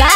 नम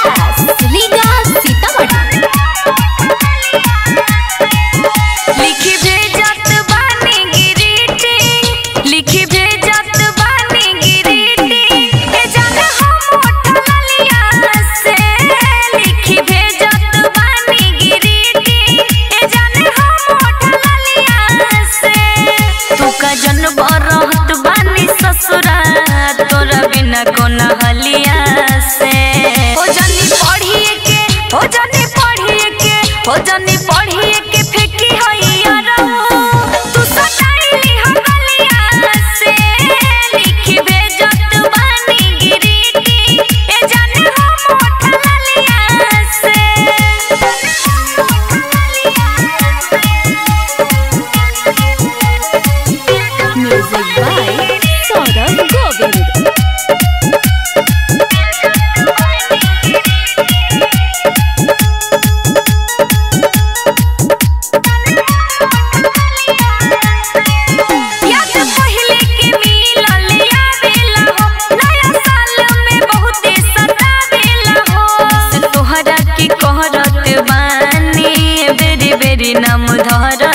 धर